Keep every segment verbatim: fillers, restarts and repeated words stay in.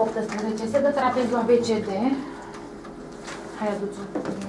optsprezece, se dă trapezul A B C D. Hai, aduce-o cu mine.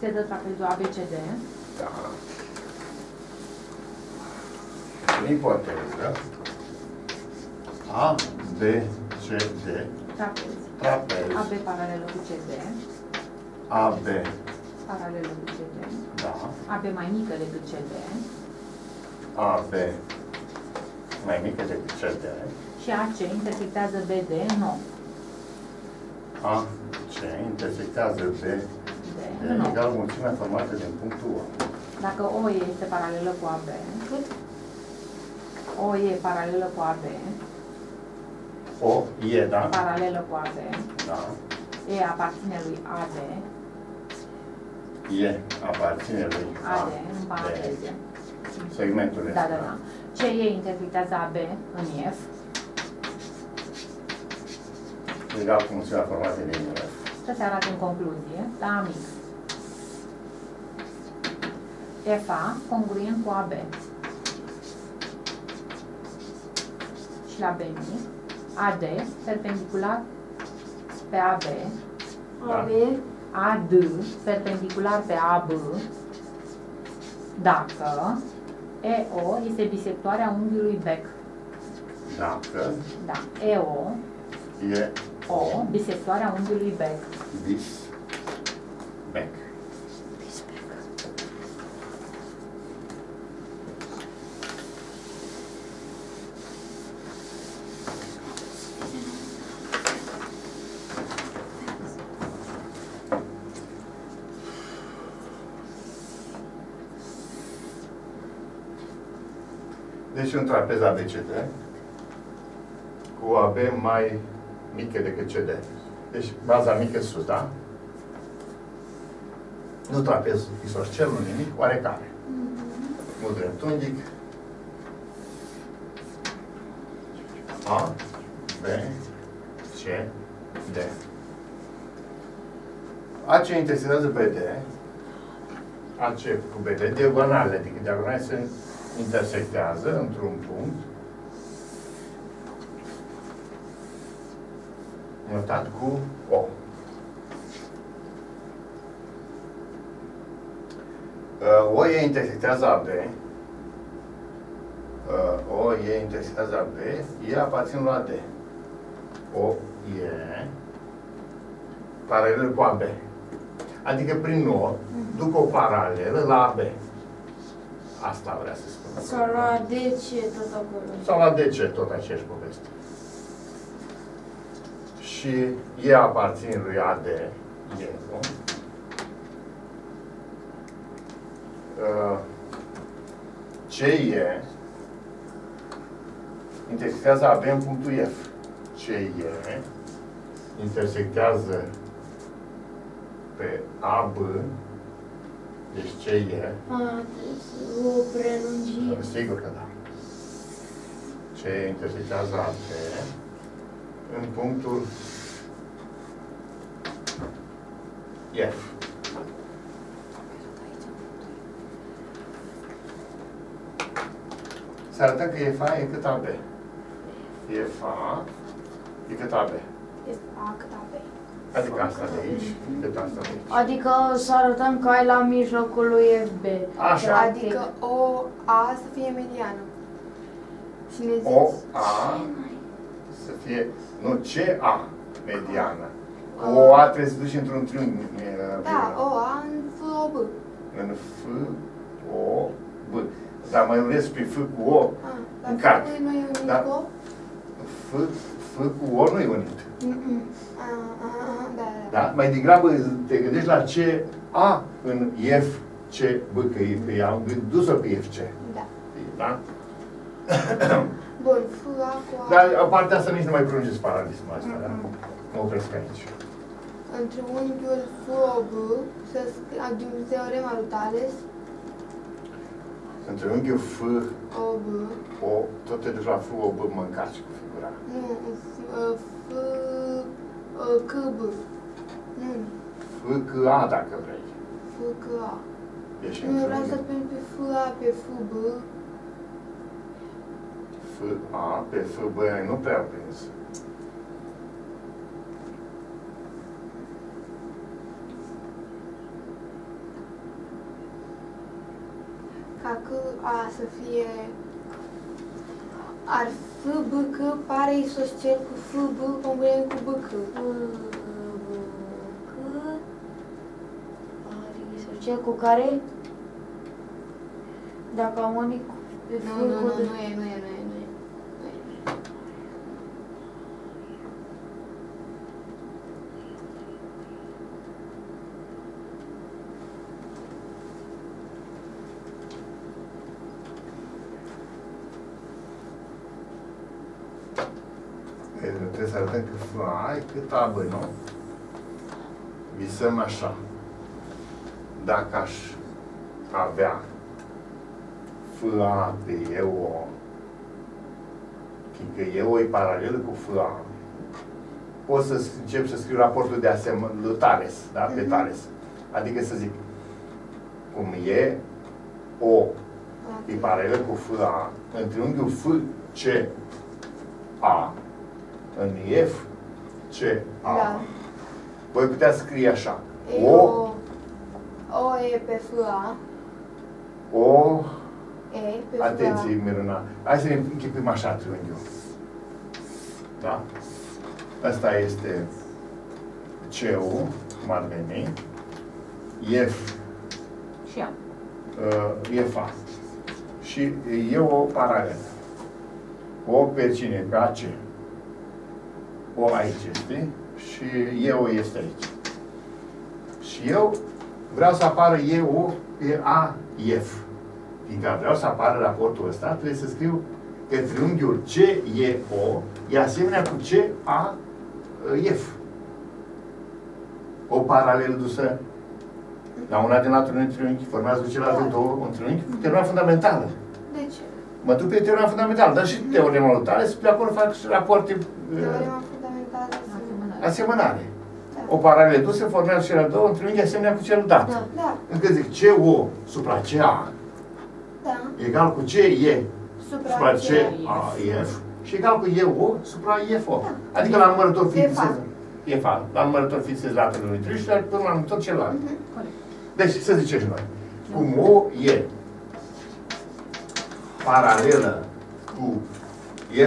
Se dă trapezul A B C D. Da. Impoteză, da? A, B, C, D. Trapez. Trapez. A B paralelă cu C D. A, B. Paralelă cu C D. Da. A, B mai mică decât C D. A, B mai mică decât C D. Și A, C intersectează B D, nouă. A, C intersectează B. E egal mulțimea formată din punctul O. Dacă O este paralelă cu A B, cât? O e paralelă cu A B. O e, da? Paralelă cu A B. Da. E aparține lui A D. E aparține lui A D. În paranteze. Segmentul este. Da, da, da. Ce e intersectează A B în F? Egal cu mulțimea formată din F. Asta se arată în concluzie, la amic. F A congruent cu A B. Și la B mic, A D perpendicular pe A B. A B. A D perpendicular pe A B. Dacă E O este bisectoarea unghiului bec. Dacă. Da. E O. E. O, bisectoarea unghiului bec. Bis. Bec. Bis bec. Deci un trapez A B C D cu A B mai mică decât C D. Deci baza mică sus, da? Nu trapez isoscel, nu nimic, oarecare. Nu dreptunghic. A, B, C, D. A C intersectează B D. A C cu B D, diagonale, adică diagonale se intersectează într-un punct notat cu O. O e intersectează A B. O e intersectează A B. E aparține la D. O e paralelă cu A B. Adică prin O duc o paralelă la A B. Asta vrea să spun. Sau la D C tot acolo. Sau la D C tot aceeași poveste. Și E aparține lui A D, E, nu? C e intersectează A B în punctul F. C e intersectează pe A B, deci C e. A, o prelungire. Sigur că da. C intersectează A B în punctul F. Să arătăm că F A e cât A B. F A e cât A B. F A cât A B. Adică asta de aici, cât asta de aici. Adică să arătăm că ai la mijlocul lui F B. Așa. Adică O A să fie mediană. O A să fie, nu, C A, mediană. O A trebuie să duci într-un triunghi. Da, O A în F, O, B. În F, O, B. Dar mă urez pe F cu O, în cap. Dar F făcuorul Ionit. Da? Mai degrabă te gândești la ce A în F C B, că e dus-o pe F C. Da. Da? Bun, dar partea asta nici nu mai prungeți paralismul asta, da? Mă opresc aici. În triunghiul F O B, să scriu teorema lui Tales. În triunghiul F O B, tot te duci la F O B, mâncați cu figura. Nu, F C B. Nu. F C A, dacă vrei. F C A. Nu, vreau să spun pe F A, pe F B. F A, pe F B, nu prea prins. Ca că A să fie... Ar F B C pare isoscel cu F B, congruent cu B C. Cel cu care? Dacă amonic... Nu, nu, nu, nu e, nu e, nu e. Trebuie să arătăm că A e cât A, bă, nu? Visăm așa. Dacă aș avea F A pe E O, fiindcă E O e paralelă cu F A, pot să încep să scriu raportul de asemănare lui Tales, da? Pe Tales. Adică să zic, cum E O e paralelă cu F A, în triunghiul F C A, în F C A, da. Voi putea scrie așa. O, o... O e pe F A. O... E pe F A. Atenție, Miruna. Hai să ne închipim așa triunghiul. Da? Asta este C U, cum ar veni. F. Și A. Uh, F A. Și e o paralelă. O pe cine? Pe A C. O aici este. Și eu este aici. Și eu... Vreau să apară E O pe A F. Fiindcă vreau să apară raportul ăsta, trebuie să scriu că triunghiul C E O e asemenea cu C A F. O paralelă dusă la una din latul unui triunghi, formează cu celălalt două un triunghi cu teorema fundamentală. De ce? Mă duc pe teorema fundamentală, dar și teorema lui Tales, pe acolo fac și rapoarte... Teorema fundamentală asemănare. Asemănare. O paralelă dusă formează cele două, un triunghi asemenea cu cel dat. Da, da. Încă zic C O supra C A, da, egal cu C E supra, supra C A F și egal cu E O supra F O. Da. Adică la numărător fixez la numărător fixez latele unui triunghi și până la numărător celălalt. Uh-huh. Deci, să zicem noi, cum O e paralelă cu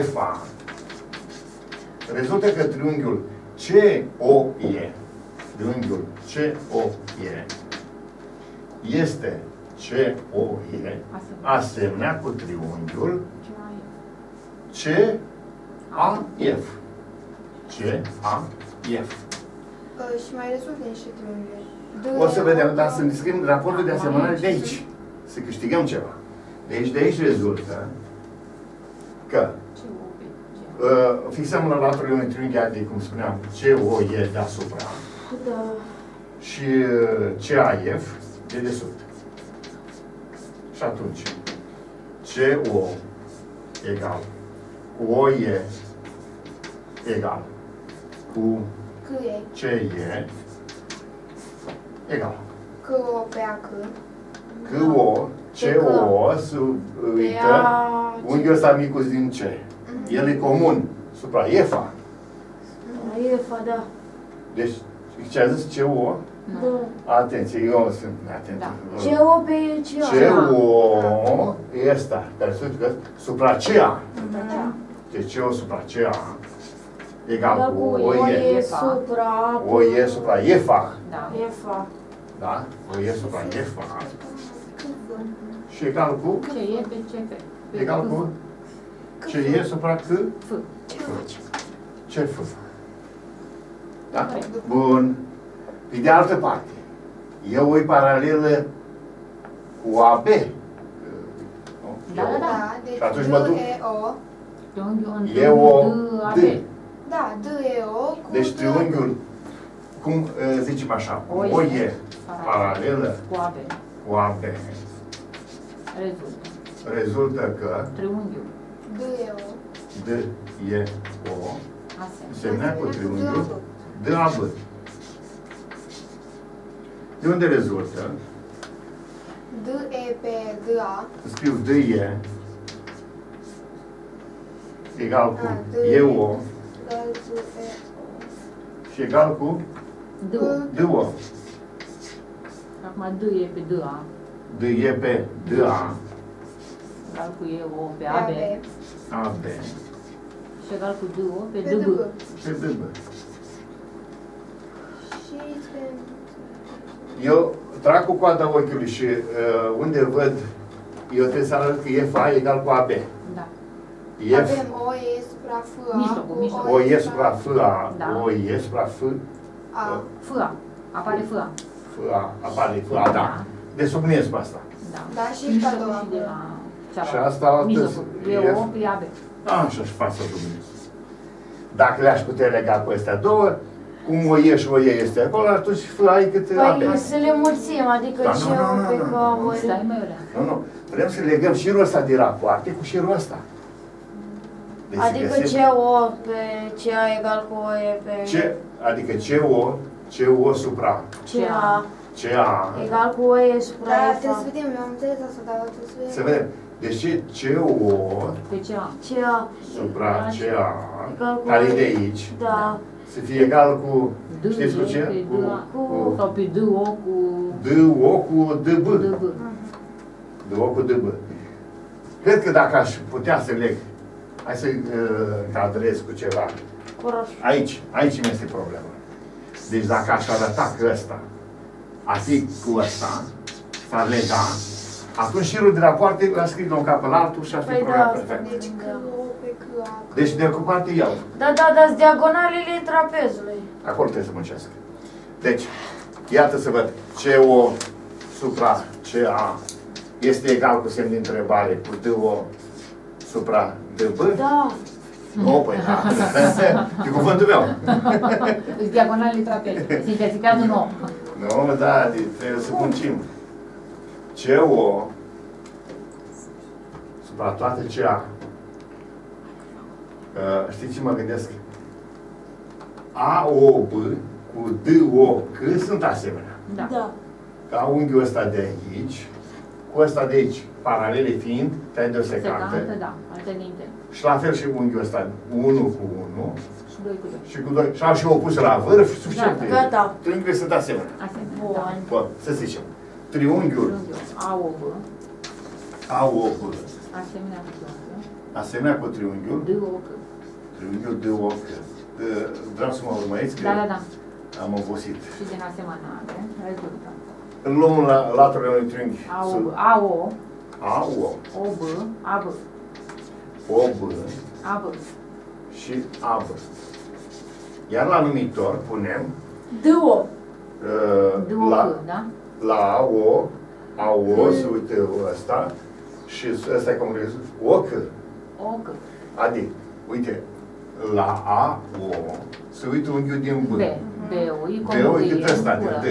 F A, rezultă că triunghiul C O E, triunghiul C O E este C O E asemenea cu triunghiul C A F. C A F. Și mai rezultă niște triunghiuri. O să vedem, dar să ne scriem raportul de asemănare de aici. Să câștigăm ceva. Deci de aici rezultă că Uh, fixăm la latul unui triunghi, adică, cum spuneam, C O e deasupra, da, și uh, C A F e desubt. Și atunci, C O egal cu O E egal cu C E egal. C O pe A C. C O, C O, sub, uită, unghiul ăsta micus din C. El e comun supra E F A. E F A, da. Deci, ce a zis? C O? Da. Atenție, eu sunt atent. Da. C O pe C A. C O e ăsta, care sunt supra C A. Da. Deci C O supra C A egal cu O E supra... O E supra E F A. Da. E F A. Da? O E supra E F A. Și egal cu? C E pe C F. Egal cu? C E supra C F. Ce fâfă. Da? Bun. Pe de altă parte, eu o paralelă cu A B. Da, da, da. Și atunci mă duc. E o D. Da, D, E, O cu D. Deci triunghiul, cum zicem așa, o E paralelă cu A B. Rezultă. Rezultă că triunghiul D, E, O semnat cu triunghiul de la B. De unde rezultă? D, E, P, D, A. Scriu D, E egal cu E, O și egal cu D, O. Acum D, E, P, D, A. D, E, P, D, A egal cu E, O, pe A, B. A, B. Și egal cu D, O, pe D, B. Pe D, B. Eu trag cu coada ochiului și uh, unde văd, eu trebuie să arăt că F A egal cu A B. Da. F... Avem O, E supra F, A. Mijlocul, mijlocul. O, E supra F, A. Da. O, E supra F, A. F, A. Apare F, A. F, A. Apare F, A, da. Deci subliniez pe asta. Da. Da, și pe a doua. Și asta altă... E O, pe A, B. Așa-și pasă Dumnezeu. Dacă le-aș putea lega pe astea două, cum o E și o E este acolo, atunci ai câte A B. Păi să le mulțim, adică ce O pe A, B. Nu, nu. Vrem să legăm și rostul ăsta din rapoarte cu și rostul ăsta. Adică ce O pe ce A egal cu O E pe... Adică ce O, ce O supra. Ce A. Ce A. Egal cu O E supra F. Dar trebuie să vedem, eu am înțeles asta, dar trebuie să vedem. Să vedem. Deci ce O supra ce A, care e de aici, să fie egal cu, știți cu ce? Sau pe D, O cu... D, O cu D, B. D, O cu D, B. Cred că dacă aș putea să leg, hai să cadrez cu ceva. Aici, aici mi este problema. Deci dacă aș arăta că ăsta ar fi cu ăsta, s-ar lega. Atunci șirul de rapoarte l-a scris de un cap în altul și a fi programat perfect. Deci că O pe că A. Deci de ocupate iau. Da, da, dar diagonalele trapezului. Acolo trebuie să muncească. Deci, iată să văd. C O supra C A este egal cu semn de întrebare cu D O supra D B? Da. O, păi, da. E cuvântul meu. Diagonalele trapezului. Sintetizează nou. Nu, da, trebuie să muncim. C O supra toate C A. Uh, știți ce mă gândesc? A O B cu D O C sunt asemenea. Da. Da. Ca unghiul ăsta de aici, cu ăsta de aici, paralele fiind, te-ai deosecante. Da, alternite. Și la fel și unghiul ăsta, unu cu unu. Și doi cu doi. Și cu doi. Și au și opus la vârf, suficient. Da, da, da. Triunghiile sunt asemenea. Asemenea. Bun. Da. Bun, să zicem. Triunghiul A O B A O B asemenea cu triunghiul asemenea cu triunghiul D O C triunghiul D O C. Vreau să mă urmăriți că da, da, da. Am obosit. Și din asemănare rezultă. În luăm la latura unui triunghi. A O A O O B A B O B A B și A B. Iar la numitor punem D O D O C, da? La A O, A O, să uite ăsta, și ăsta e cum rezultă, O C. O C. Adică, uite, la A O, să uite unghiul din B. B, B-ul e cât ăsta, din D.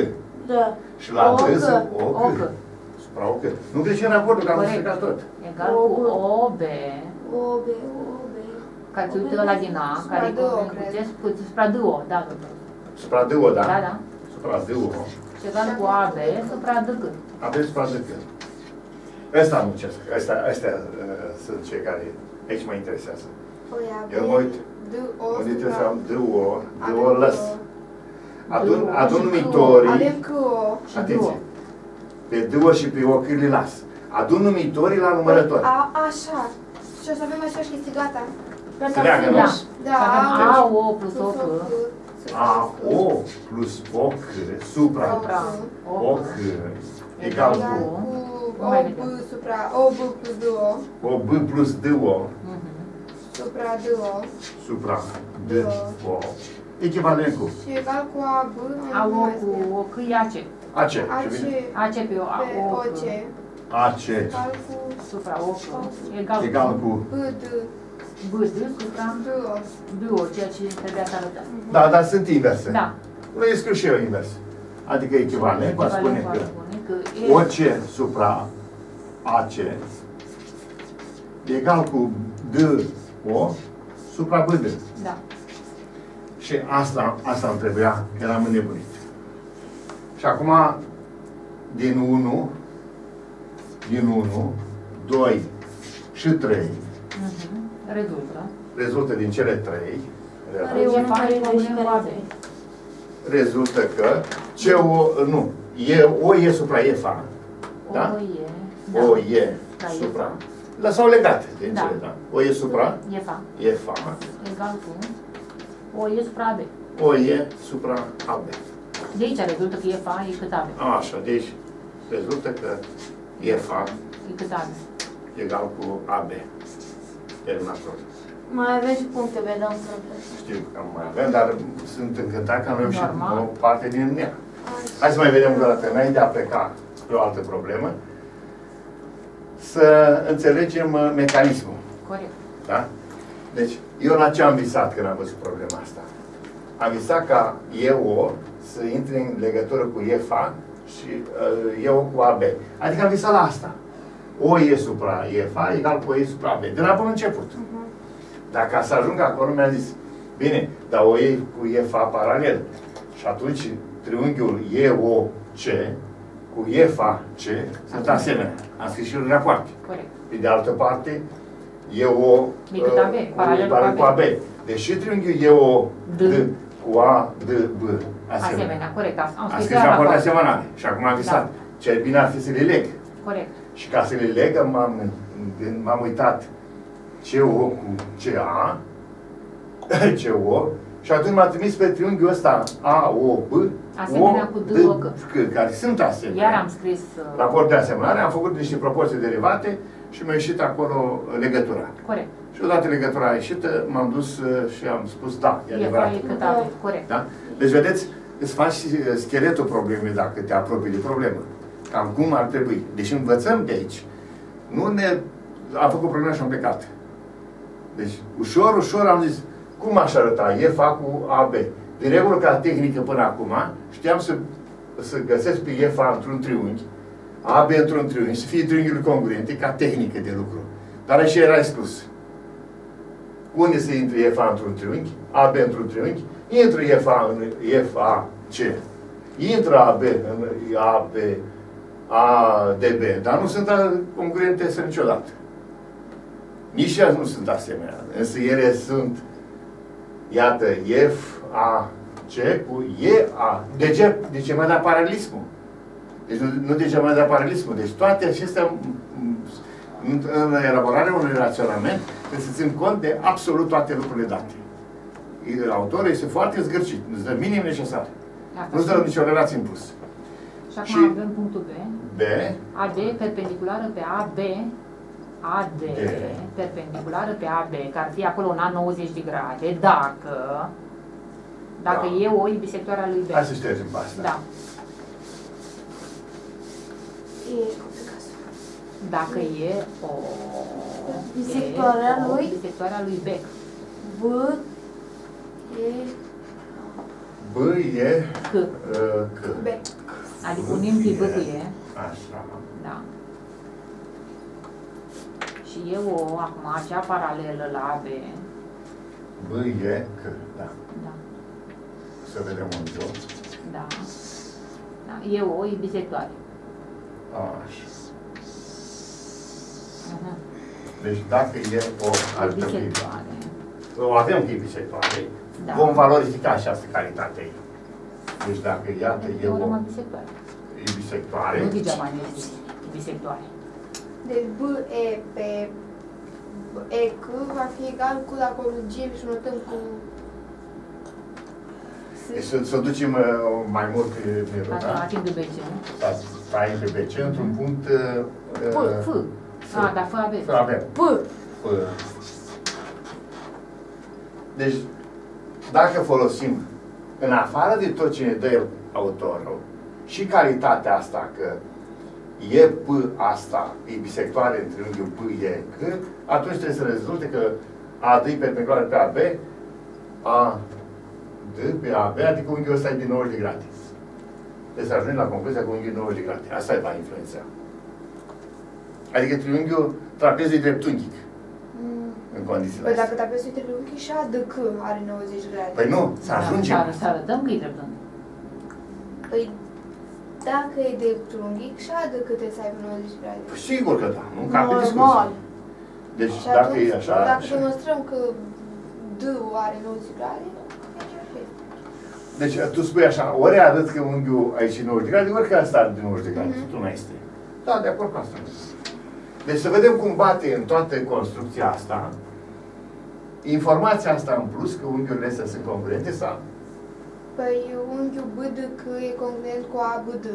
Da. Și la D, O C. Supra O C. Nu greșim în acordul, că am încercat tot. Egal cu O B. O B, O B. Ca să uite ăla din A, care e cu supra D O, da. Supra D O, da? Da, da. Supra D O. Și egal cu A B supra D C. A B supra D C. Ăsta muncesc. Astea sunt cei care aici mă interesează. Eu mă uit. Unde trebuie să am D O. D O lăs. Adun numitorii. Avem C O. Atenție. Pe D O și pe O C le las. Adun numitorii la numărător. Așa. Și o să avem așa și chestii gata. Treagă noștri. A O plus O C. A O plus O C supra O C egal cu O B plus D O supra duo, supra duo, equivalentul egal cu A B a O cu O C I A C A C pe O C A C supra O egal egal cu B D B D supra duo duo, ceea ce trebuie să arătăm. Da, dar sunt inverse. Da. Le scriu și eu invers. Adică echivalent va spune că O C supra A C egal cu D O supra B D. Da. Și asta, asta îmi trebuia, că eram înnebunit. Și acum, din unu, din unu, doi și trei, uh-huh. Rezultă. Rezultă din cele trei, rezultă că C O, nu, e O E supra F A. Da? O E, da. O E da, supra. Lăsau legate din da. Cele, da. O E supra F A. F A. Egal cu O E supra A B. O E supra A B. De aici rezultă că F A e cât A B. Așa, deci rezultă că F A e cât A B. Egal cu A B. Terminat. Mai aveți puncte, vedeam să știu că mai avem, dar sunt încântat că am reușit o parte din ea. Hai să mai vedem o dată, înainte de a pleca pe o altă problemă, să înțelegem mecanismul. Corect. Da? Deci, eu la ce am visat când am văzut problema asta? Am visat ca E O să intre în legătură cu F A și uh, E O cu A B. Adică am visat la asta. O E supra F A egal cu O E supra A B. De la bun început. Uh-huh. Dar ca să ajung acolo mi-a zis, bine, dar O E cu F A paralel. Și atunci triunghiul E O C cu F A C sunt asemenea. Am scris și eu în rapoarte. Corect. Pe de altă parte, E O paralel cu A B. Deși triunghiul E O D cu A D B asemenea. Corect. Am scris rapoarte asemenea. Și acum am visat. Ce bine ar fi să le leg. Corect. Și ca să le leg, m-am uitat C O cu C A, C O, și atunci m-a trimis pe triunghiul ăsta A O B, asemenea cu D O C, care sunt asemenea. Iar am scris raport de asemănare, am făcut niște proporții derivate și mi-a ieșit acolo legătura. Corect. Și odată legătura a ieșit, m-am dus și am spus da, e adevărat. Corect. Deci, vedeți, îți faci scheletul problemei dacă te apropii de problemă. Cam cum ar trebui. Deci învățăm de aici. Nu ne... Am făcut problema și am plecat. Deci, ușor, ușor am zis, cum aș arăta? F A cu A B. De regulă, ca tehnică până acum, știam să, să găsesc pe F A într-un triunghi, A B într-un triunghi, să fie triunghiul congruente, ca tehnică de lucru. Dar aici era exclus. Unde se intre F A într-un triunghi, A B într-un triunghi, intră F A în F A C, intră A B în A B, A D B, dar nu sunt congruente să niciodată. Nici ele nu sunt asemenea. Însă ele sunt, iată, F A C cu E A. De ce? De ce mai da paralelismul? Deci nu, nu de ce mai da paralelismul. Deci toate acestea, în, în elaborarea unui raționament, trebuie să țin cont de absolut toate lucrurile date. Autorul este foarte zgârcit. Nu-ți dă minim necesar. Nu-ți dă nicio relație în plus. Și acum și avem punctul B. B. A D perpendiculară pe A B. A D, perpendiculară pe A B, care ar fi acolo un A nouăzeci de grade, dacă, dacă da. E o e bisectoarea lui B. Hai să ștergem pe asta. Da. E dacă e o bisectoarea e, lui, bisectoarea lui B. B e B e C. C. B. Adică unim B cu E. Așa. Da. Și eu, acum, acea paralelă la A B. B, E, C, da. Da. Să vedem un joc. Da. Da. E O e bisectoare. Așa. Aha. Deci dacă E O ar trebui... O avem că e bisectoare. Da. Vom valorifica această calitate ei. Deci dacă iată E O... E O e bisectoare. Nu degeaba nu e bisectoare. Deci B, E, P, E, C va fi egal cu, dacă o lungim și notăm cu... Să o ducem mai mult pe B C. Să ai pe B C într-un punct... P, F. A, dar F avem. P. P. Deci, dacă folosim în afară de tot ce ne dă el, autorul, și calitatea asta, că e P asta, e bisectoare între unghiul P, E, C, atunci trebuie să rezulte că A D e perpendiculară pe A B, A D pe A B, adică unghiul ăsta e de nouăzeci de grade. Deci să ajungem la concluzia cu unghiul nouăzeci de grade. Asta e va influența. Adică triunghiul, trapezul e dreptunghic. În condițiile astea. Păi dacă trapezul e dreptunghic și A D C are nouăzeci de grade. Păi nu, să ajungem. Să arătăm că e dreptunghic. Păi dacă e dreptunghic și A D C trebuie să aibă nouăzeci de grade. Păi sigur că da, nu cap pe discuție. Deci dacă e așa... Dacă demonstrăm că D are nouăzeci de grade, e perfect. Deci tu spui așa, ori arăt că unghiul aici e nouăzeci de grade, ori că asta are de nouăzeci de grade, tu nu este. Da, de acord cu asta. Deci să vedem cum bate în toată construcția asta, informația asta în plus, că unghiurile astea sunt congruente sau? Păi unghiul B D C e congruent cu A B D.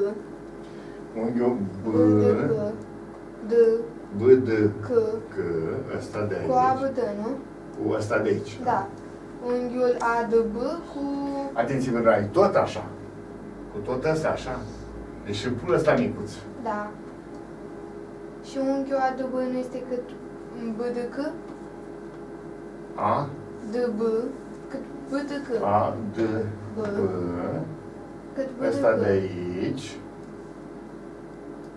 Unghiul B D C ăsta de aici. Cu A B D, nu? Cu ăsta de aici. Da. Unghiul A D B cu... Atenție, că e tot așa. Cu tot ăsta așa. Deci și pul ăsta micuț. Da. Și unghiul A D B nu este cât B D C? A? D B. Cât B D C? A, D, B. Cât B D C? Ăsta de aici.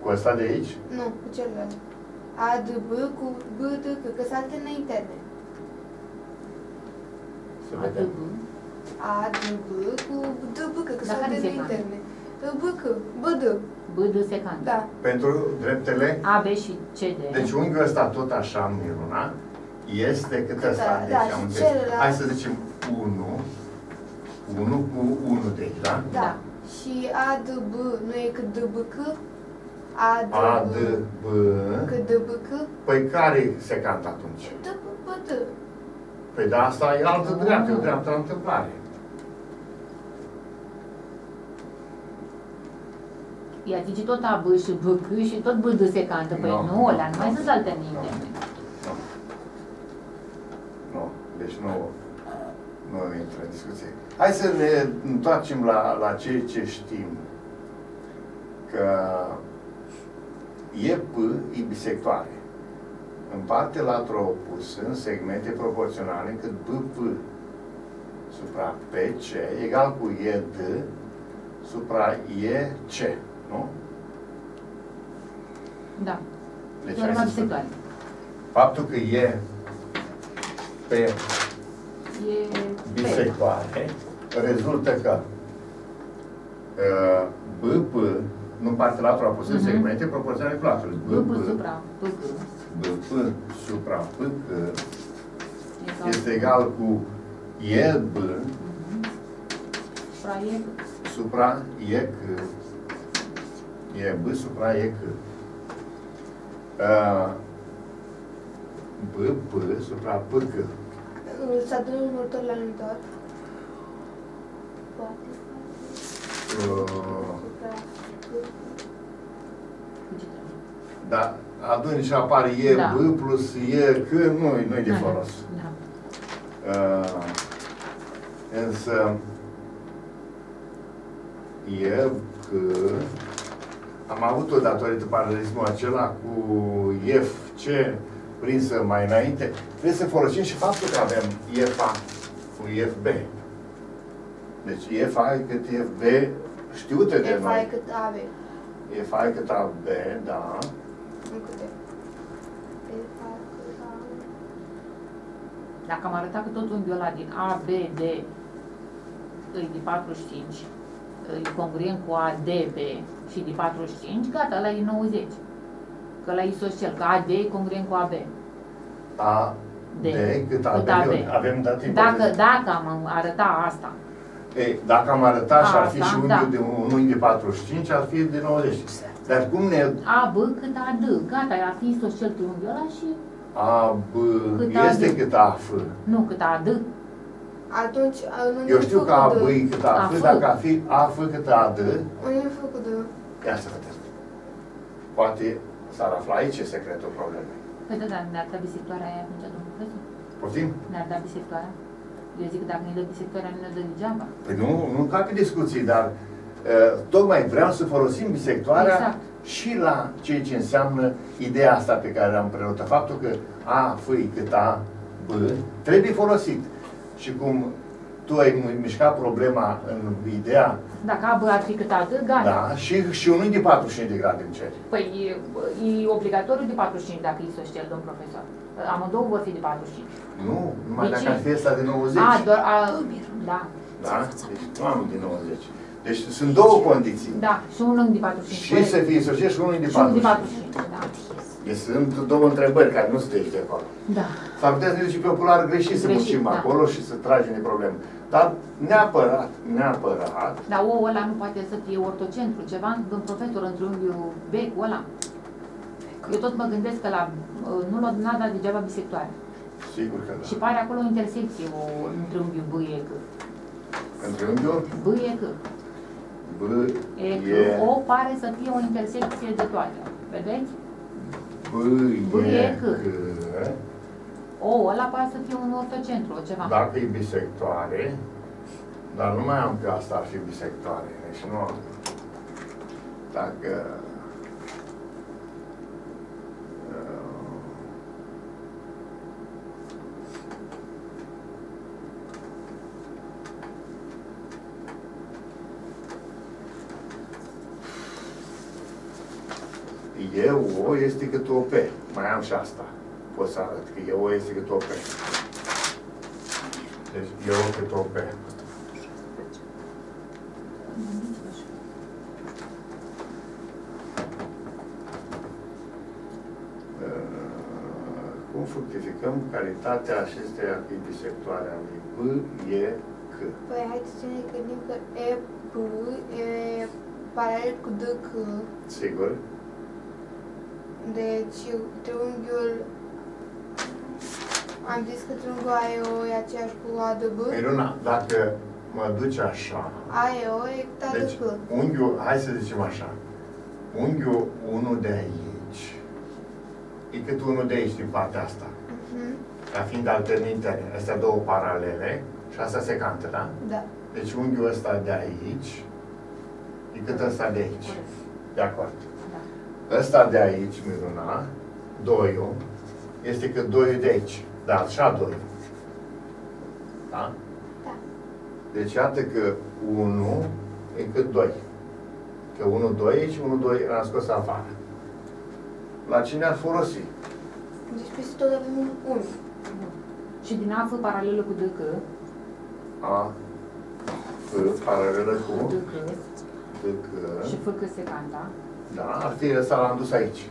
Cu ăsta de aici? Nu, cu celălalt. A D B cu B D C, că s-a alternă interne. A D B? A D B cu D B C, că s-a alternă interne. B D C, B D C. B D secant. Da. Pentru dreptele A B și C D. Deci unghiul ăsta tot așa, Miruna, este cât ăsta. Deci am înțeles. Hai să zicem unu, unu cu unu de aici, da? Da. Și A D B nu e cât D B C? A D B. Cât D B C? Păi care secant atunci? D B D. Păi da, asta e altă dreaptă, e o dreaptă la întâmplare. Ia zice tot A B și B C și tot B D secantă. Păi no, nu, ăla nu mai sunt alte minte. Nu. Nu. Deci nu, nu intră în discuție. Hai să ne întoarcem la, la ceea ce știm. Că E P e bisectoare. Împarte latura opusă în segmente proporționale încât B P supra P C egal cu E D supra E C. Nu? Da. Deci, bisectoare. Faptul că e pe e bisectoare rezultă că uh, B P nu parte latura opusă în segmente proporționale cu latura. B P supra P C. B P supra P C este egal cu E B supra E C. E B supra E C. Uh, B, P supra P, C. Să adunăm următor la numitor. Poate. Uh, da, aduni și apare E, da. B plus E, C, nu-i nu de folos. Da. Uh, însă E, C, am avut-o datorită paralelismul acela cu F C prinsă mai înainte. Trebuie să folosim și faptul că avem F A cu F B. Deci F A e cât F B știute de noi. F A e cât A B. F A e cât A B, da. Nu câte. F A e cât A B. Dacă am arătat că tot unghiul ăla din A B D îi de patruzeci și cinci, îi congruent cu A D B și din patruzeci și cinci, gata, ăla e nouăzeci. Că ăla e isoscel, că A D e congruent cu A B. A, D, cât A B. Avem dat dacă, dacă am arătat asta. Ei, dacă am arătat și ar fi și un unghi de patruzeci și cinci, ar fi de nouăzeci. Dar cum ne... A, B, cât A, D. Gata, ar fi isoscel pe unghiul ăla și... A, B, este cât A, F. Nu, cât A, D. Atunci, eu știu că A B e cât A F, dacă a fi A F cât A D. Unii am făcut de... Ia să vedem. Poate s-ar afla aici secretul problemei. Păi da, da, ne-ar da bisectoarea aia atunci, domnul profesor? Poftim? Ne-ar da bisectoarea? Eu zic, dacă ne dă bisectarea, nu ne dă degeaba. Păi nu, nu cape discuții, dar uh, tocmai vreau să folosim bisectoarea exact. Și la ceea ce înseamnă ideea asta pe care am preluat-o. Faptul că A, fâi cât A, B, trebuie folosit. Și cum tu ai mișcat problema în ideea... Dacă A, B ar fi cât A, D, gata. Da, și, și unul de patruzeci și cinci de grade în cer. Păi e, e obligatoriu de patruzeci și cinci dacă e social, domn profesor. Amândouă vor fi de patruzeci și cinci. Nu, numai deci, dacă ar fi ăsta de nouăzeci. A, doar A... Da. Da? Deci nu am de nouăzeci. Deci sunt două condiții. Da, și unul de patruzeci și cinci. Și să fie social și unul de patruzeci și cinci. patruzeci și cinci, da. Deci sunt două întrebări care nu sunt de acolo. Da. S-ar putea să ne duce pe popular greșit, greșit să muncim da. Acolo și să tragem de probleme. Dar neapărat, neapărat. Dar ouă ăla nu poate să fie ortocentru, ceva în profetor, într-un unghiul becul ăla. Eu tot mă gândesc că la, nu l-a dat degeaba bisectoare. Sigur că da. Și pare acolo o intersecție, o triunghiul B E C. În triunghiul? B E C. B E C. O pare să fie o intersecție de toate. Vedeți? B E C. O, ăla pare să fie un ortocentru, ceva. Dacă e bisectoare, dar nu mai am că asta ar fi bisectoare. Deci nu am. Dacă... Eu, O este cât O P. Mai am și asta. Pot să arăt că eu, O este cât O P. Deci, eu, O cât O P. Cum fructificăm calitatea acesteia cu bisectoarea lui B, E, C? Păi, haideți să ne gândim că E, B, E, paralel cu D, C. Sigur. Deci, triunghiul, am zis că triunghiul A E O e aceeași cu A D B. Miruna, dacă mă duce așa... A E O e cu A D B. Deci, unghiul, hai să zicem așa, unghiul unu de aici e cât unul de aici, din partea asta. Uh-huh. Ca fiind alternintele, astea două paralele și astea secante, da? Da. Deci, unghiul ăsta de aici e cât ăsta de aici. De acord. Ăsta de aici, Miruna, doiul, este că doiul de aici, dar și a doiul. Da? Da. Deci, iată că unu e cât doi. Că unu, doi aici, unu, doi l-am scos afară. La cine ar folosi? Deci, peste tot avem un unu. Și din A, F, paralelă cu D C. A, F, paralelă cu D C. D C. Și F, că secanda. Da, ar fi ăsta l-am dus aici.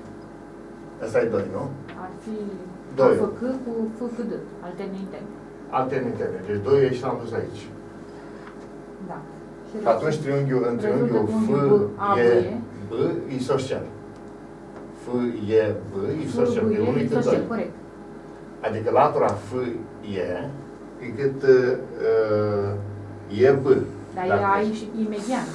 Ăsta e doi, nu? Ar fi F C cu F C D, alternitele. Alternitele, deci doi e și l-am dus aici. Da. Și atunci triunghiul, în triunghiul F, E, B, isoscel. F, E, B, isoscel. De unul cât doi. Adică latura F, E, e cât E, B. Dar e aici imediat.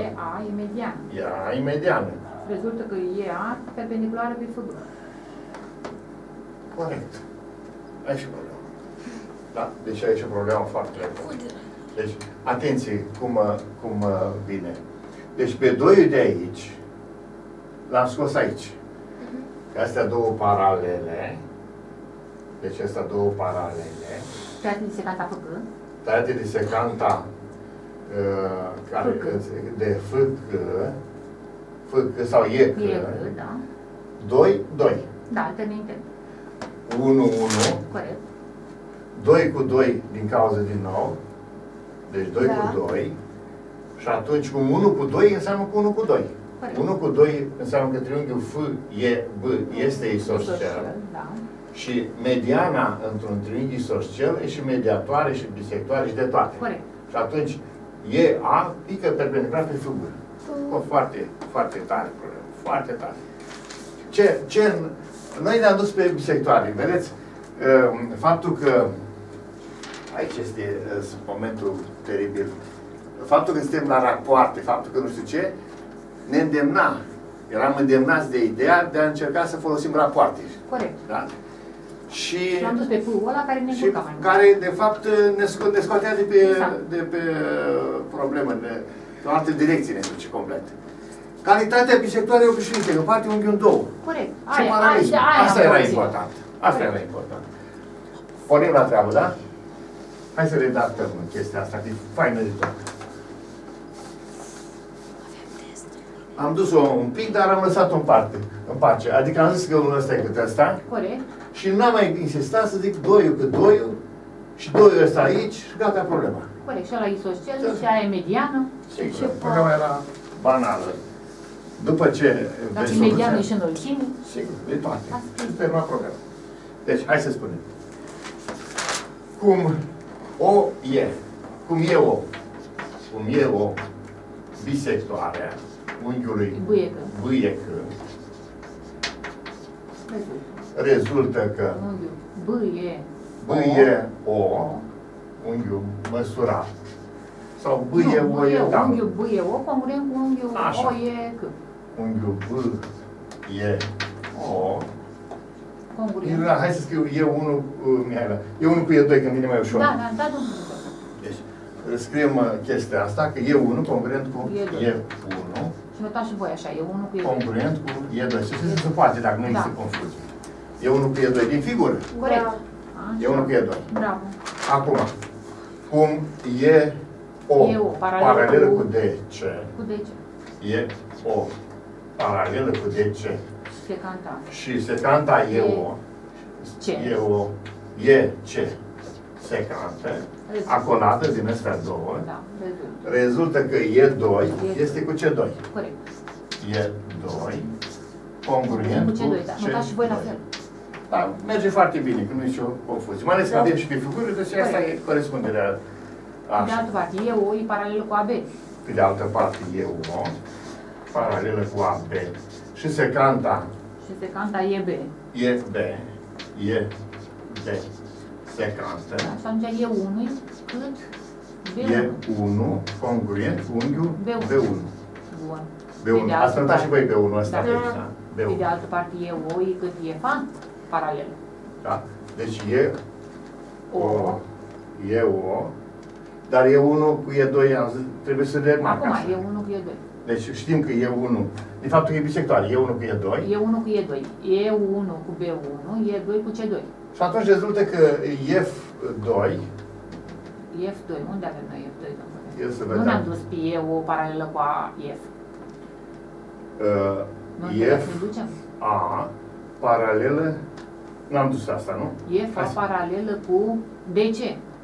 E A e mediană. E A e mediană. Rezultă că E A perpendiculară pe F B. Corect. Aici e problema. Da? Deci aici e problema foarte mare. Deci, atenție cum, cum vine. Deci pe doiul de aici l-am scos aici. Că astea două paralele. Deci astea două paralele. Tăiate de secanta F B. Tăiate de secanta care de F C sau E C. doi, doi. Da, alterninte. unu, unu. Corect. doi cu doi din cauza din nou. Deci doi cu doi. Și atunci cum unu cu doi înseamnă cu unu cu doi. unu cu doi înseamnă că triunghiul F, E, B este isoscel. Și mediana într-un triunghi isoscel e și mediatoare și bisectoare și de toate. Corect. Și atunci E, A, pică perpendicular pe figură. O foarte, foarte tare problemă. Foarte tare. Ce, ce, noi ne-am dus pe bisectoare. Vedeți? Faptul că... Aici este momentul teribil. Faptul că suntem la rapoarte, faptul că nu știu ce, ne îndemna. Eram îndemnați de ideea de a încerca să folosim rapoarte. Corect. Da? Și, și l-am dus pe pâul ăla care ne juca mai mult. Care, de fapt, ne, sco ne scotea de pe, exact. de pe problemă, de, de o altă direcție ne duce complet. Calitatea bisectoare obișnuită, o parte, unghi, un două. Corect. Aia, aia, aia, Asta aia, era important. Asta Corect. era important. Pornim la treabă, da? Hai să redactăm chestia asta, că e faină de tot. Am dus-o un pic, dar am lăsat-o în parte, în pace. Adică am zis că unul ăsta e câte ăsta. Corect. Și n-am mai insistat să zic doiul cât doiul și doiul ăsta aici și gata problema. Corect. Și ala isoscel și aia e mediană. Sigur. Problema era banală. După ce... Dacă e mediană și în înălțime. Sigur. De toate. Și de la problema. Deci, hai să spunem. Cum O e. Cum e O. Cum e O bisectoarea unghiului bâiecă rezultă că bâie O, unghiul măsurat, sau bâie O e cam. Unghiul bâie O congruent cu unghiul O e că. Unghiul bâie O. Hai să scriu E unu, Mihaela. E unu cu E doi, că vine mai ușor. Da, da, da, deci, scriem chestia asta, că E unu congruent cu E unu. Și notați și voi așa, E unu cu E doi. Congruent cu E doi. Și se supate, dacă nu există confuzie. E unu cu E doi din figură. Corect. E unu cu E doi. Bravo. Acum, cum E O paralelă cu D C. Cu D C. E O paralelă cu D C. Secanta. Și secanta E O. E O. E C. Secanta. Acolată din astea două. Da, rezultă. Rezultă că E doi este cu C doi. Corect. E doi congruent cu C doi. Da, notați și voi la fel. Da, merge foarte bine, că nu e nicio confuzie. Mai ales că avem și pe figură, deci asta e corespunderea. Pe de altă parte, E O e paralelă cu A B. Pe de altă parte, E O paralelă cu A B. Și secanta. Și secanta e B. E B. E B. Secanta. Atunci e unu cât B unu. E unu congruent cu unghiul B unu. B unu. Bun. B unu. Ați notat și voi B unu ăsta. Pe de altă parte e O cât e F A paralel. Da. Deci e O. E O. Dar e unu cu E doi trebuie să remarcați. Acum e unu cu E doi. Deci știm că E unu, de fapt e bisectoare, E unu cu E doi. E unu cu E doi, E unu cu B unu, E doi cu C doi. Și atunci rezultă că F doi... F doi, unde avem noi F doi, domnule? Nu ne-am dus pe E O paralelă cu A F. F A paralelă... N-am dus asta, nu? F A paralelă cu D C.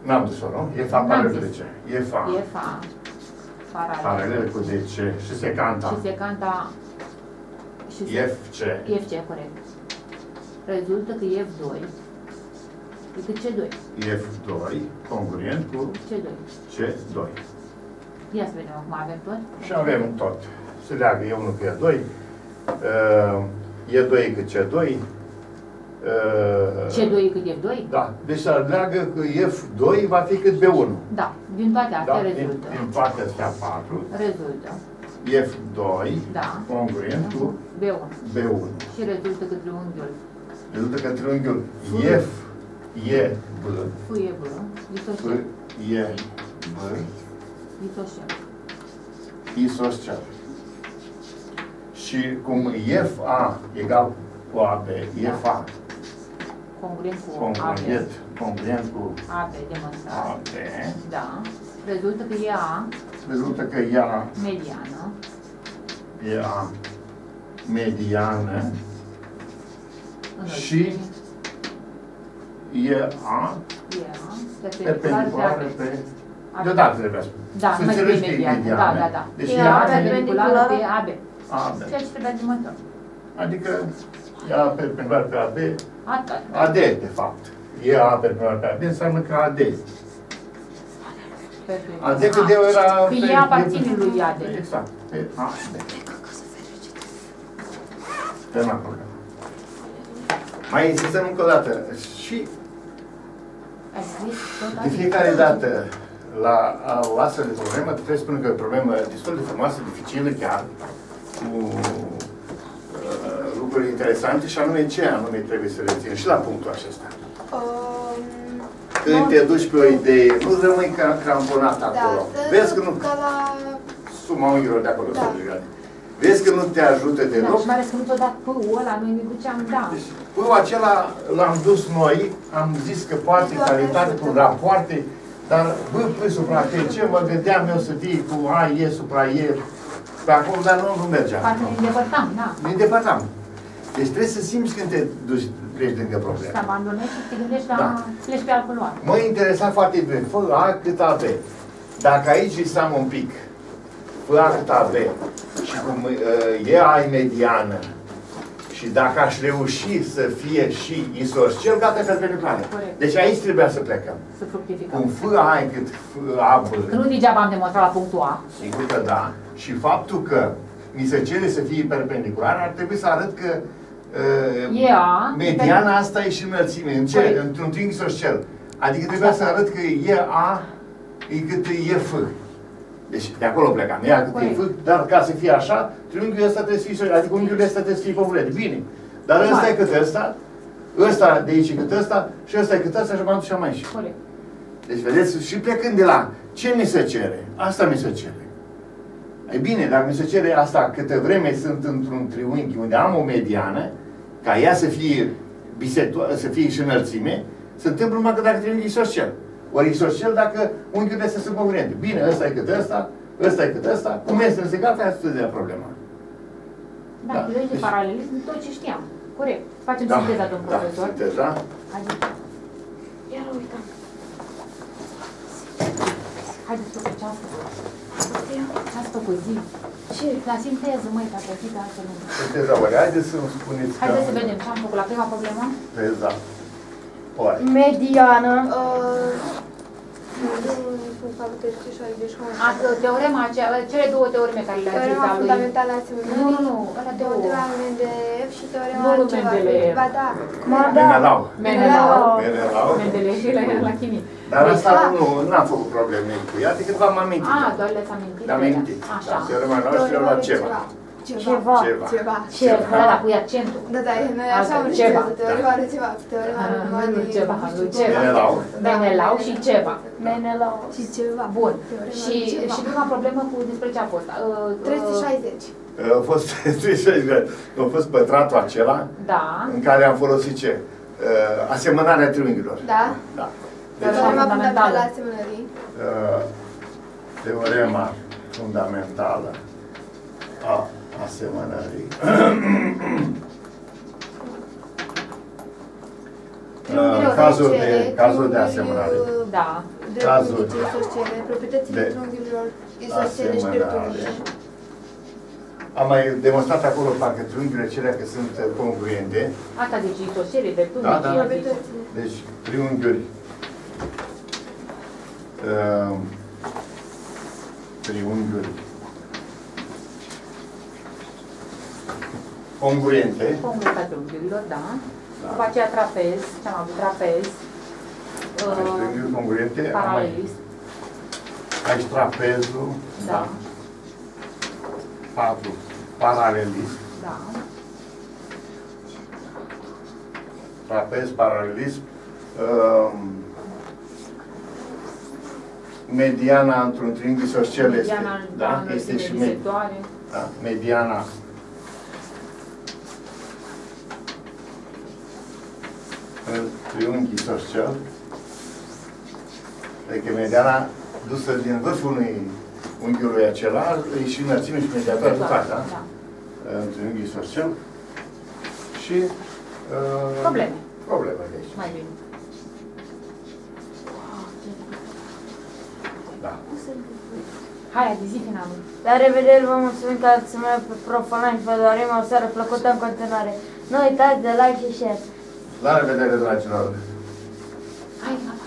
N-am dus-o, nu? F A paralelă cu D C. F A. Paralelă cu D C și secanta. Și secanta și F C. F C, corect. Rezultă că F doi e C doi. F doi congruent cu C doi. C doi. Ia să vedem acum, avem tot? Și avem tot. Se leagă E unu cu E doi. E doi e cât C doi. C doi e cât F doi? Da. Deci se leagă că F doi va fi cât B unu. Da. Din toate astea da, rezultă. Din, din toate astea patru. Rezultă. F doi da. Congruent cu B unu. B unu. Și rezultă că triunghiul. Rezultă că triunghiul F, E, B. F, E, B. Isoscel. F, E, B. Isoscel. Isoscel. Și cum F A egal cu A B, F A. Congruent cu A B. Congruent cu A B, demonstrat. A B. Da. Rezultă că e A. Rezultă că e A. Mediană. E A. Mediană. Și e A. E A. Perpendiculară pe... Deodată trebuie să spun. Da, nu e mediană. Da, da, da. Deci e A perpendiculară pe A B. A B. Ceea ce trebuie demonstrat. Adică e A perpendicular pe A B. A D, de fapt. E A perpendicular pe A B, înseamnă că A D. A D cât eu era... Că ea aparține lui A D. Exact. Pe A D. Dăm acolo. Mai insistăm încă o dată. Și... De fiecare dată, la o astfel de problemă, trebuie să spun că e o problemă destul de frumoasă, dificilă, chiar, cu... lucruri interesante și anume ce anume trebuie să reținem și la punctul acesta. Um, Când te duci pe o idee, nu rămâi cramponat da, acolo. De, Vezi că nu... La... Suma unghiilor de acolo da. Sunt legate. Vezi că nu te ajută deloc. Da, și mai ales că nu te-o dat pâul ăla, noi neguceam, da. Deci, pâul acela l-am dus noi, am zis că poate calitate cu rapoarte, dar bă, pâi supra te, ce mă gândeam eu să fii cu A, E, supra E, pe acolo, dar nu, nu mergeam. Poate ne îndepărtam, da. Ne îndepărtam. Deci trebuie să simți când te duci, pleci lângă probleme. Să abandonezi și te gândești la... Da. Pleci pe altă culoare. Mă interesa foarte bine, fă A cât A, B. Dacă aici visam un pic, fă A cât A, B. Și cum uh, e A mediană și dacă aș reuși să fie și isoscel, gata că trebuie plane. Deci aici trebuia să plecăm. Să fructificăm. Cum fă A încât fă A, B. Că nu degeaba am demonstrat la punctul A. Sigur că da. Și faptul că mi se cere să fie perpendicular, ar trebui să arăt că uh, yeah, mediana asta e și înălțime. În ce? Într-un triunghi isoscel. Adică trebuia să arăt că e A e cât e F. Deci de acolo plecam. Ea cât e F, dar ca să fie așa, triunghiul ăsta trebuie să fie isoscel. Adică unghiul ăsta trebuie să fie popular. Bine. Dar ăsta e cât ăsta, ăsta de aici e cât ăsta, și ăsta e cât ăsta și am adus și am mai și. Corect. Deci vedeți, și plecând de la ce mi se cere, asta mi se cere. E bine, dacă mi se cere asta, câtă vreme sunt într-un triunghi unde am o mediană, ca ea să fie bisectuală, să fie și înălțime, se întâmplă numai că dacă triunghi isoscel. Ori isoscel dacă unghiul este subcongruent. Bine, ăsta e cât ăsta, ăsta e cât ăsta, cum este însegat, aia se dea problema. Da, da. Deci, de paralelism, tot ce știam. Corect. Facem da, sinteza, domn da, profesor. Sinteza. Adică. Iar uitam. Haideți să facem asta. Ce ați făcut, zi? Și la sinteză, măi, ca să fie de altă lume. Sinteza, oare, haideți să-mi spuneți. Haideți să vedem ce am făcut la prima problemă. Sinteza. Oare. Mediană. Teorema aceea, cele două teoreme care le-a zis. Teorema fundamentală a asemenea. Nu, nu, nu. Teorema Mendeleev și teorema altceva. Nu, nu Mendeleev. Ba da. Menelau. Menelau. Mendeleev la chimie. Dar asta nu am făcut probleme cu ea, decât v-am amintit. Ah, doar le-ați amintit. Le-am amintit. Așa. Și eu am luat ceva. Ceva. Ceva. Ceva. Da, cu accentul. Da, da, noi așa am ceva. Teorema are ceva. Teorema nu ceva. Menelau. Menelau și ceva. Menelau. Și ceva. Bun. Și prima problemă cu despre ce a fost? trei sute șaizeci. A fost trei sute șaizeci. A fost pătratul acela în care am folosit ce? Asemănarea triunghiilor. Da? Da. Teorema fundamentală a asemănării. Teorema fundamentală a asemănării. Cazul de, cazul de asemănare. Da. Cazul de isoscele, proprietățile triunghiilor isoscele și dreptunghiile. Am mai demonstrat acolo parcă triunghiile cele că sunt congruente. Asta deci isoscele, dreptunghiile. Da, da. Deci triunghiuri Uh, triunghiuri congruente. Congruența triunghiurilor, da. da. După aceea trapez, ce am avut trapez. Uh, triunghiuri congruente. Paralelism. Aici trapezul. Da. patru. Paralelism. Da. Trapez, paralelism. Uh, Mediana într-un triunghi isoscel este, da, este și med... da, mediana în triunghi isoscel, adică mediana dusă din vârful unui unghiului acela, e și înălțime și mediator cu fața, în triunghi isoscel și uh, probleme. Probleme de aici. Mai bine. Da. Hai, azi zi finalul. La revedere, vă mulțumim că ați mai profanat și vă dorim o seară plăcută în continuare. Nu uitați de like și share. La revedere, dragilor! Hai,